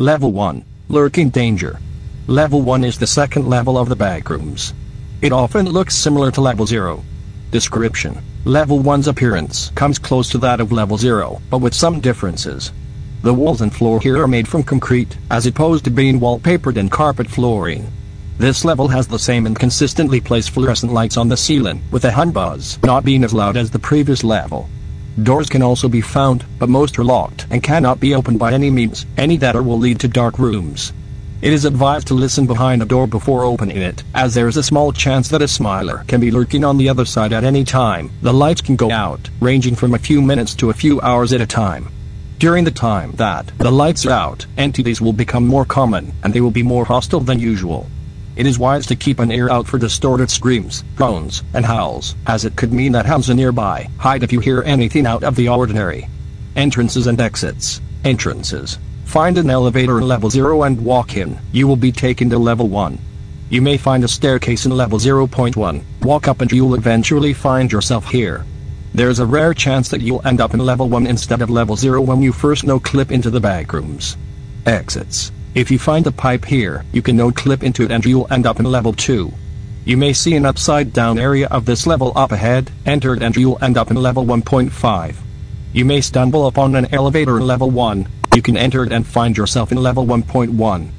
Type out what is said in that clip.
Level 1. Lurking Danger. Level 1 is the second level of the Backrooms. It often looks similar to Level 0. Description. Level 1's appearance comes close to that of Level 0, but with some differences. The walls and floor here are made from concrete, as opposed to being wallpapered and carpet flooring. This level has the same and consistently placed fluorescent lights on the ceiling, with the hun buzz not being as loud as the previous level. Doors can also be found, but most are locked and cannot be opened by any means, any that are will lead to dark rooms. It is advised to listen behind a door before opening it, as there is a small chance that a smiler can be lurking on the other side at any time. The lights can go out, ranging from a few minutes to a few hours at a time. During the time that the lights are out, entities will become more common, and they will be more hostile than usual. It is wise to keep an ear out for distorted screams, groans, and howls, as it could mean that hounds are nearby. Hide if you hear anything out of the ordinary. Entrances and exits. Entrances. Find an elevator in Level 0 and walk in. You will be taken to Level 1. You may find a staircase in Level 0.1. Walk up and you'll eventually find yourself here. There's a rare chance that you'll end up in Level 1 instead of Level 0 when you first no-clip into the Backrooms. Exits. If you find a pipe here, you can no-clip into it and you'll end up in Level 2. You may see an upside-down area of this level up ahead. Enter it and you'll end up in Level 1.5. You may stumble upon an elevator in Level 1. You can enter it and find yourself in Level 1.1.